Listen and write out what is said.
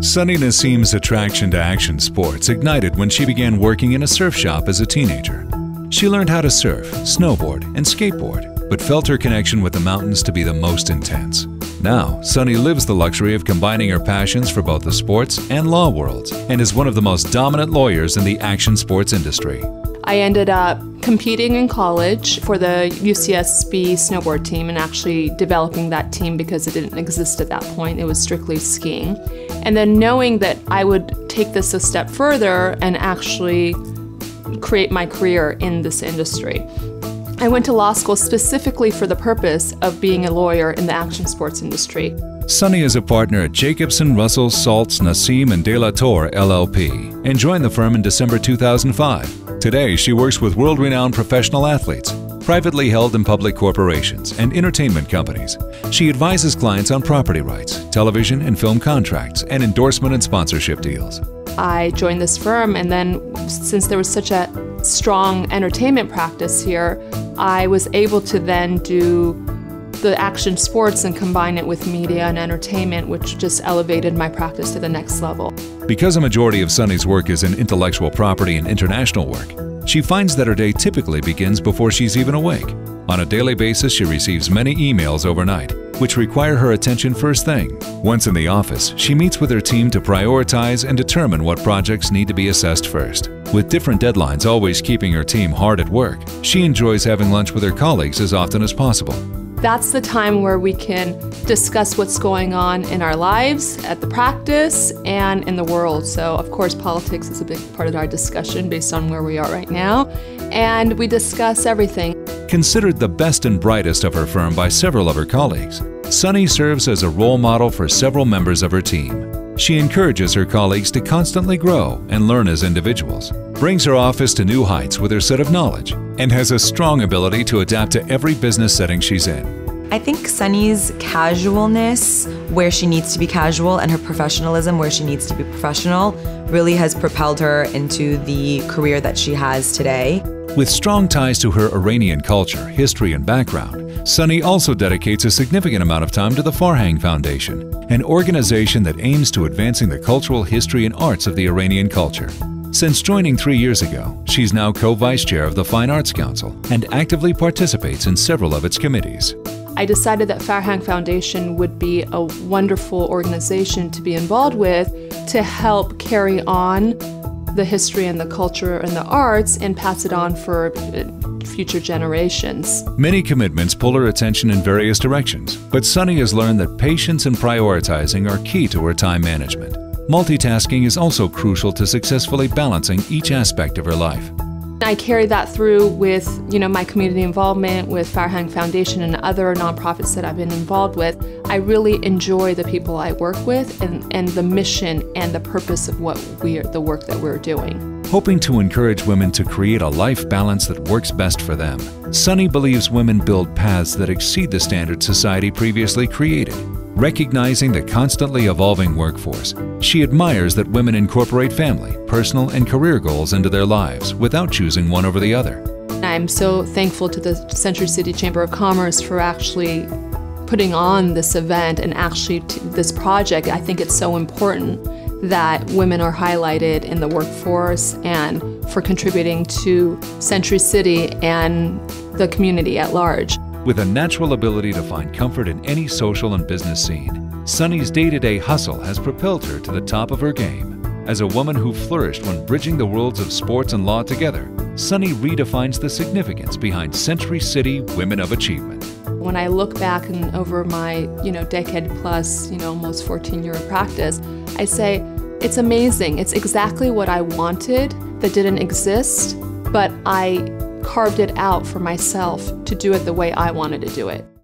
Sunny Nassim's attraction to action sports ignited when she began working in a surf shop as a teenager. She learned how to surf, snowboard, and skateboard, but felt her connection with the mountains to be the most intense. Now, Sunny lives the luxury of combining her passions for both the sports and law worlds, and is one of the most dominant lawyers in the action sports industry. I ended up competing in college for the UCSB snowboard team and actually developing that team because it didn't exist at that point. It was strictly skiing. And then knowing that I would take this a step further and actually create my career in this industry. I went to law school specifically for the purpose of being a lawyer in the action sports industry. Sunny is a partner at Jacobson, Russell, Saltz, Nassim and De La Torre LLP and joined the firm in December 2005. Today, she works with world-renowned professional athletes, privately held and public corporations, and entertainment companies. She advises clients on property rights, television and film contracts, and endorsement and sponsorship deals. I joined this firm, and then since there was such a strong entertainment practice here, I was able to then do the action sports and combine it with media and entertainment, which just elevated my practice to the next level. Because a majority of Sunny's work is in intellectual property and international work, she finds that her day typically begins before she's even awake. On a daily basis, she receives many emails overnight, which require her attention first thing. Once in the office, she meets with her team to prioritize and determine what projects need to be assessed first. With different deadlines always keeping her team hard at work, she enjoys having lunch with her colleagues as often as possible. That's the time where we can discuss what's going on in our lives, at the practice, and in the world. So of course, politics is a big part of our discussion based on where we are right now, and we discuss everything. Considered the best and brightest of her firm by several of her colleagues, Sunny serves as a role model for several members of her team. She encourages her colleagues to constantly grow and learn as individuals, brings her office to new heights with her set of knowledge, and has a strong ability to adapt to every business setting she's in. I think Sunny's casualness, where she needs to be casual, and her professionalism, where she needs to be professional, really has propelled her into the career that she has today. With strong ties to her Iranian culture, history, and background, Sunny also dedicates a significant amount of time to the Farhang Foundation, an organization that aims to advancing the cultural history and arts of the Iranian culture. Since joining 3 years ago, she's now co-vice chair of the Fine Arts Council and actively participates in several of its committees. I decided that Farhang Foundation would be a wonderful organization to be involved with to help carry on the history and the culture and the arts and pass it on for future generations. Many commitments pull her attention in various directions, but Sunny has learned that patience and prioritizing are key to her time management. Multitasking is also crucial to successfully balancing each aspect of her life. I carry that through with, my community involvement with Farhang Foundation and other nonprofits that I've been involved with. I really enjoy the people I work with and the mission and the purpose of the work that we're doing. Hoping to encourage women to create a life balance that works best for them, Sunny believes women build paths that exceed the standards society previously created. Recognizing the constantly evolving workforce, she admires that women incorporate family, personal, and career goals into their lives without choosing one over the other. I'm so thankful to the Century City Chamber of Commerce for actually putting on this event and actually this project. I think it's so important that women are highlighted in the workforce and for contributing to Century City and the community at large. With a natural ability to find comfort in any social and business scene, Sunny's day-to-day hustle has propelled her to the top of her game. As a woman who flourished when bridging the worlds of sports and law together, Sunny redefines the significance behind Century City Women of Achievement. When I look back and over my, decade plus, almost 14-year practice, I say, it's amazing. It's exactly what I wanted that didn't exist, but I carved it out for myself to do it the way I wanted to do it.